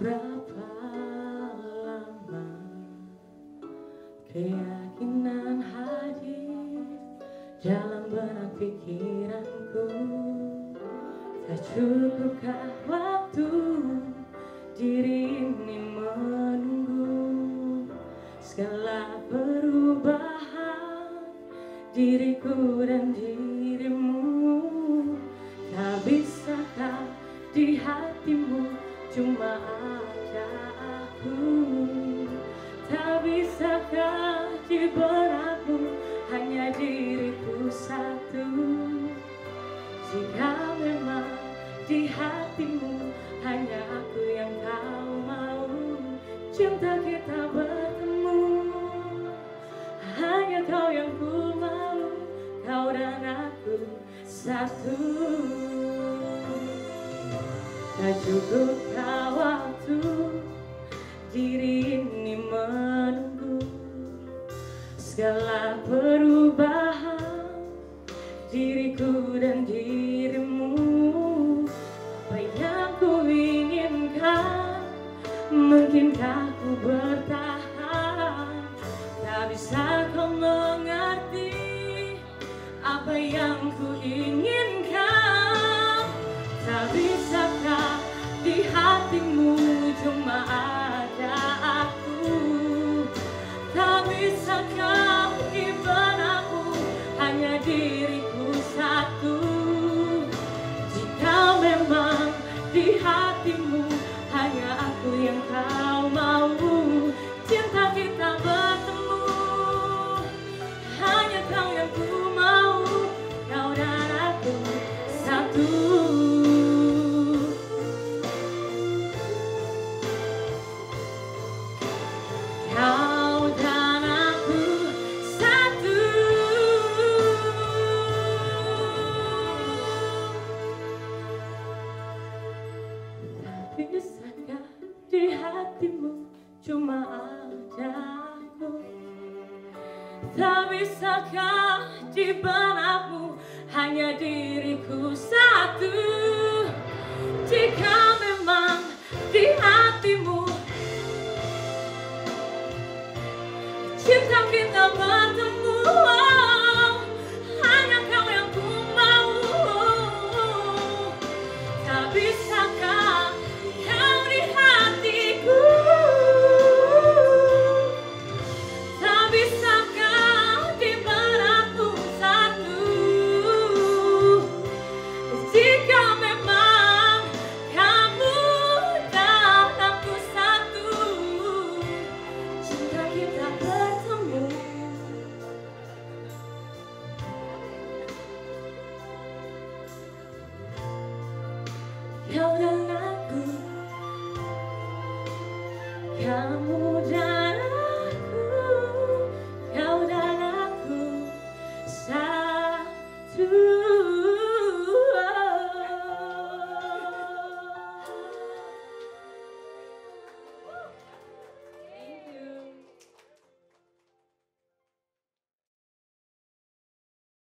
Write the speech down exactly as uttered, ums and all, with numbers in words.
Berapa lama keyakinan hadir dalam benak pikiranku. Tak cukupkah waktu diri ini menunggu segala perubahan diriku dan dirimu. Tak bisakah di hatimu cuma ada aku? Tak bisakah di benakku hanya diriku satu? Jika memang di hatimu hanya aku yang kau mau, cinta kita bertemu. Hanya kau yang ku mau, kau dan aku satu. Tak cukupkah waktu diri ini menunggu segala perubahan diriku dan dirimu. Apa yang ku inginkan, mungkinkah ku bertahan? Tak bisa kau mengerti apa yang ku inginkan. Tak bisakah di hatimu cuma ada aku? Tak bisakah di benakku hanya diriku satu? Jika memang di hatimu hanya aku yang kau mau, cinta kita bertemu. Hanya kau yang ku mau, kau dan aku satu. Bisakah di hatimu cuma ada aku? Tak bisakah di benakmu hanya diriku satu? Jika memang di hatimu cinta kita bertemu, hanya kau yang ku mau. Tak bisakah no, no.